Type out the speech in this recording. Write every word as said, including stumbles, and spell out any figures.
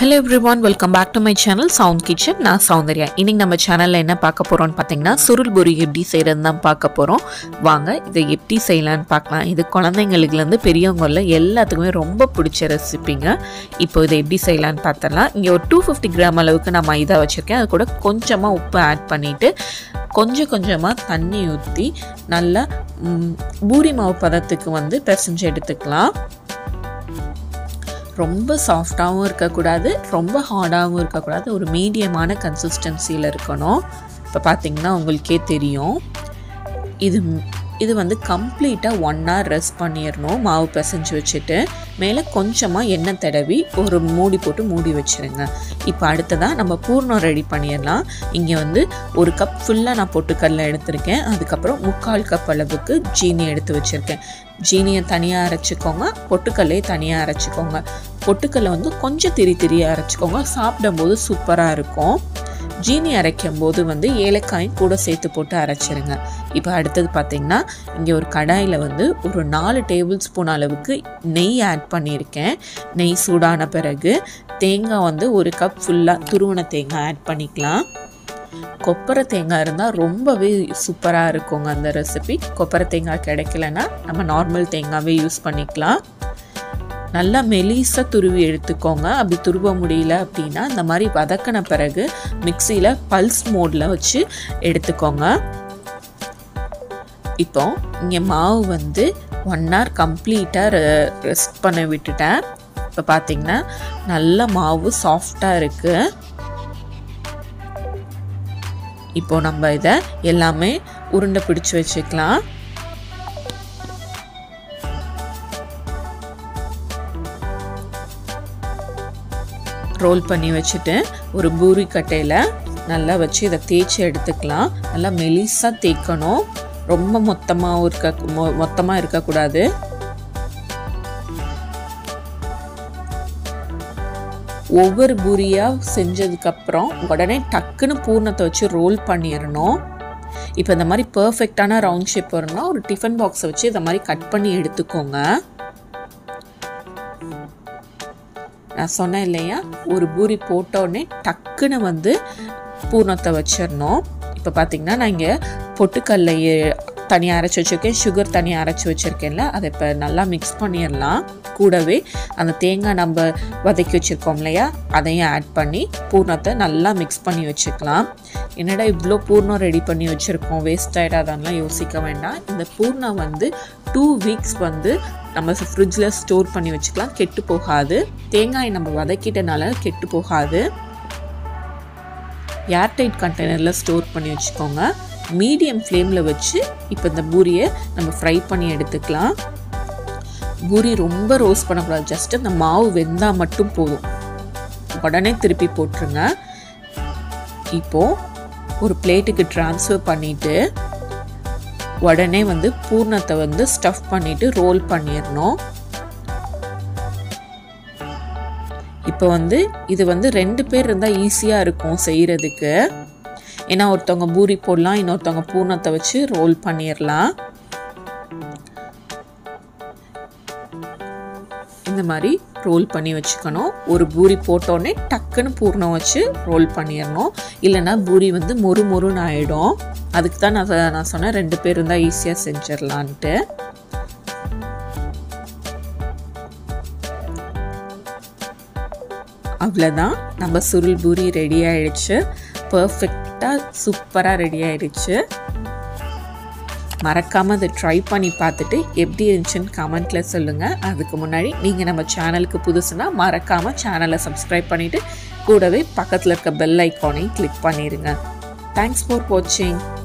Hello everyone welcome back to my channel sound kitchen ना Soundarya inning நம்ம சேனல்ல என்ன பார்க்க போறோம்னு பாத்தீங்கன்னா சுருள் பூரி எப்படி செய்யறதுன்னு தான் பார்க்க போறோம் வாங்க இதை எப்படி செய்யலாம்னு பார்க்கலாம் இது குழந்தைகளுக்கு இருந்து பெரியவங்கல்ல எல்லாத்துக்குமே ரொம்ப பிடிச்ச ரெசிபிங்க இப்போ இதை எப்படி செய்யலாம்னு பார்த்தலாம் இங்க ஒரு two fifty grams அளவுக்கு நான் மைதா வச்சிருக்கேன் அது கூட கொஞ்சமா உப்பு ஆட் பண்ணிட்டு கொஞ்சம் கொஞ்சமா தண்ணி ஊத்தி நல்லா பூரி மாவு பதத்துக்கு வந்து பிரசஞ்சு எடுத்துக்கலாம் ரொம்ப சாஃப்டாவும் இருக்க கூடாது ரொம்ப ஹார்டாவும் இருக்க கூடாது ஒரு மீடியமான கன்சிஸ்டன்சில இருக்கணும் இப்ப பாத்தீங்கன்னா உங்களுக்கே தெரியும் இது இது வந்து கம்ப்ளீட்டா one hour ரெஸ்ட் பண்ணிரணும் மாவு பிரசஞ்சு வச்சிட்டு மேலே கொஞ்சமா எண்ணெய் தடவி ஒரு மூடி போட்டு மூடி வச்சிருங்க இப்போ அடுத்ததா நம்ம பூர்ணம் ரெடி பண்ணிரலாம் இங்க வந்து ஒரு கப் ஃபுல்லா நான் பொட்டுக்கடலை எடுத்துர்க்கேன் அதுக்கு அப்புறம் முக்கால் கப் அளவுக்கு ஜீனி எடுத்து வச்சிருக்கேன் ஜீனியை தனியா அரைச்சுக்கோங்க பொட்டுக்கடலை தனியா அரைச்சுக்கோங்க பொட்டுக்கடலை வந்து கொஞ்சம் திரி திரியா அரைச்சுக்கோங்க சாப்பிடும்போது சூப்பரா இருக்கும் ஜீனி அரைக்கும்போது வந்து ஏலக்காயும் கூட சேர்த்து போட்டு அரைச்சிருங்க இப்போ அடுத்து பாத்தீங்கன்னா இங்க ஒரு கடாயில வந்து ஒரு four tablespoon அளவுக்கு நெய் ஆட் பண்ணியிருக்கேன் நெய் சூடான பிறகு தேங்காய் வந்து ஒரு கப் ஃபுல்லா துருவன தேங்காய் ஆட் பண்ணிக்கலாம் கொப்பரை தேங்காய் இருந்தா ரொம்பவே சூப்பரா இருக்குங்க அந்த ரெசிபி கொப்பரை தேங்காய் கிடைக்கலனா நம்ம நார்மல் தேங்காவே யூஸ் பண்ணிக்கலாம் நல்லா மெலிசா துருவி எடுத்துக்கோங்க அப்படி துருவ முடியல அப்படினா இந்த மாதிரி வதக்கன பிறகு மிக்ஸில பல்ஸ் மோட்ல வச்சு எடுத்துக்கோங்க இப்போ இங்க மாவு வந்து one hour கம்ப்ளீட்டா ரெஸ்ட் பண்ண விட்டுட்டேன் இப்போ பாத்தீங்கன்னா நல்ல மாவு சாஃப்ட்டா இருக்கு இப்போ நம்ம இத எல்லாமே உருண்டை பிடிச்சு வச்சுக்கலாம் ரோல் பண்ணி வச்சிட்டு ஒரு பூரி கட்டையில நல்லா வச்சு இத தேய்ச்சி எடுத்துக்கலாம் நல்லா மெலிசா தேய்க்கணும் ரொம்ப மொத்தமா இருக்க மொத்தமா இருக்க கூடாது ஒவ்வொரு பூரியா செஞ்சதுக்கு அப்புறம் உடனே டக்குன்னு பூர்ணத்தை வச்சு ரோல் பண்ணிரணும் இப்போ இந்த மாதிரி பெர்ஃபெக்ட்டான ரவுண்ட் ஷேப் வரணும்னா ஒரு டிஃபன் பாக்ஸ் வச்சு இந்த மாதிரி கட் பண்ணி எடுத்துக்கோங்க நான் சொன்னேன் இல்லையா ஒரு பூரி போட்டோனே டக்குன்னு வந்து பூர்ணத்தை வச்சிரணும் இப்போ பாத்தீங்கன்னா நான் இங்க பொட்டுக்கடலை தனியா அரைச்சு வச்சிருக்கேன் சுகர் தனியா அரைச்சு வச்சிருக்கேன்ல அதை இப்போ நல்லா மிக்ஸ் பண்ணிரலாம் கூடவே அந்த தேங்காய் நம்ம வதக்கி வச்சிருக்கோம் இல்லையா அதையும் ஆட் பண்ணி பூர்ணத்தை நல்லா மிக்ஸ் பண்ணி வச்சுக்கலாம் என்னடா இவ்வளோ பூர்ணம் ரெடி பண்ணி வச்சிருக்கோம் வேஸ்ட் ஆயிடாதான்லாம் யோசிக்க வேண்டாம் இந்த பூர்ணம் வந்து டூ வீக்ஸ் வந்து நம்ம ஃப்ரிட்ஜில் ஸ்டோர் பண்ணி வச்சுக்கலாம் கெட்டு போகாது தேங்காய் நம்ம வதக்கிட்டனால கெட்டு போகாது ஏர்டைட் கண்டெய்னரில் ஸ்டோர் பண்ணி வச்சுக்கோங்க மீடியம் ஃப்ளேமில் வச்சு இப்போ இந்த பூரியை நம்ம ஃப்ரை பண்ணி எடுத்துக்கலாம் பூரி ரொம்ப ரோஸ்ட் பண்ணக்கூடாது ஜஸ்ட் அந்த மாவு வெந்தால் மட்டும் போதும் உடனே திருப்பி போட்டுருங்க இப்போது ஒரு பிளேட்டுக்கு ட்ரான்ஸ்ஃபர் பண்ணிவிட்டு உடனே வந்து பூர்ணத்தை வந்து ஸ்டஃப் பண்ணிவிட்டு ரோல் பண்ணிடணும் இப்போ வந்து இது வந்து ரெண்டு பேர் இருந்தால் ஈஸியாக இருக்கும் செய்கிறதுக்கு ஏன்னா ஒருத்தவங்க பூரி போடலாம் இன்னொருத்தவங்க பூர்ணத்தை வச்சு ரோல் பண்ணிடலாம் இந்த மாதிரி ரோல் பண்ணி வச்சுக்கணும் ஒரு பூரி போட்டோடனே டக்குன்னு பூர்ணம் வச்சு ரோல் பண்ணிடணும் இல்லைன்னா பூரி வந்து மொறு மொறுன்னு ஆகிடும் அதுக்கு தான் நான் நான் சொன்னேன் ரெண்டு பேர் இருந்தால் ஈஸியாக செஞ்சிடலான்ட்டு அவ்வளோதான் நம்ம சுருள் பூரி ரெடி ஆயிடுச்சு பர்ஃபெக்டாக சூப்பராக ரெடி ஆயிடுச்சு மறக்காமல் அதை ட்ரை பண்ணி பார்த்துட்டு எப்படி இருந்துச்சுன்னு கமெண்ட்டில் சொல்லுங்கள் அதுக்கு முன்னாடி நீங்கள் நம்ம சேனலுக்கு புதுசுனா மறக்காமல் சேனலை சப்ஸ்கிரைப் பண்ணிவிட்டு கூடவே பக்கத்தில் இருக்க பெல் ஐக்கானையும் கிளிக் பண்ணிடுங்க தேங்க்ஸ் ஃபார் வாட்சிங்.